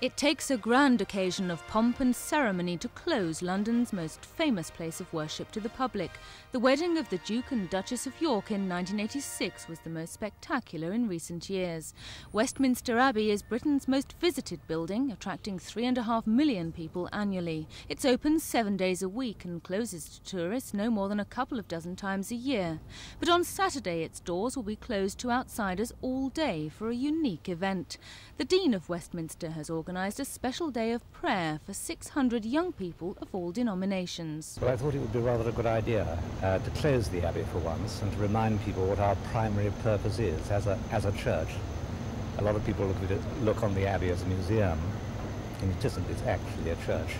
It takes a grand occasion of pomp and ceremony to close London's most famous place of worship to the public. The wedding of the Duke and Duchess of York in 1986 was the most spectacular in recent years. Westminster Abbey is Britain's most visited building, attracting 3.5 million people annually. It's open 7 days a week and closes to tourists no more than a couple of dozen times a year. But on Saturday, its doors will be closed to outsiders all day for a unique event. The Dean of Westminster has organised a special day of prayer for 600 young people of all denominations. Well, I thought it would be rather a good idea to close the Abbey for once and to remind people what our primary purpose is as a church. A lot of people look on the Abbey as a museum, and it isn't, it's actually a church.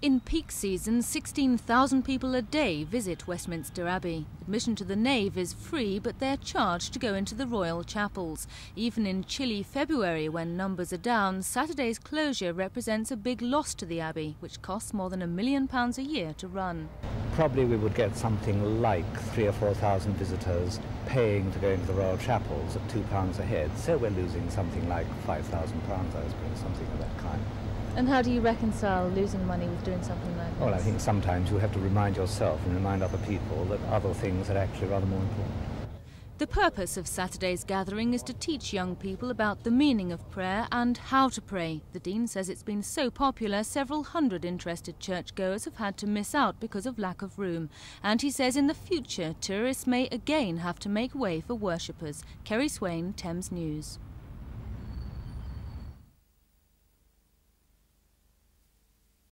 In peak season, 16,000 people a day visit Westminster Abbey. Admission to the nave is free, but they're charged to go into the royal chapels. Even in chilly February, when numbers are down, Saturday's closure represents a big loss to the Abbey, which costs more than £1 million a year to run. Probably we would get something like 3,000 or 4,000 visitors paying to go into the royal chapels at £2 a head, so we're losing something like £5,000, I suppose, something of that kind. And how do you reconcile losing money with doing something like that? Well, I think sometimes you have to remind yourself and remind other people that other things are actually rather more important. The purpose of Saturday's gathering is to teach young people about the meaning of prayer and how to pray. The Dean says it's been so popular, several hundred interested churchgoers have had to miss out because of lack of room. And he says in the future, tourists may again have to make way for worshippers. Kerry Swain, Thames News.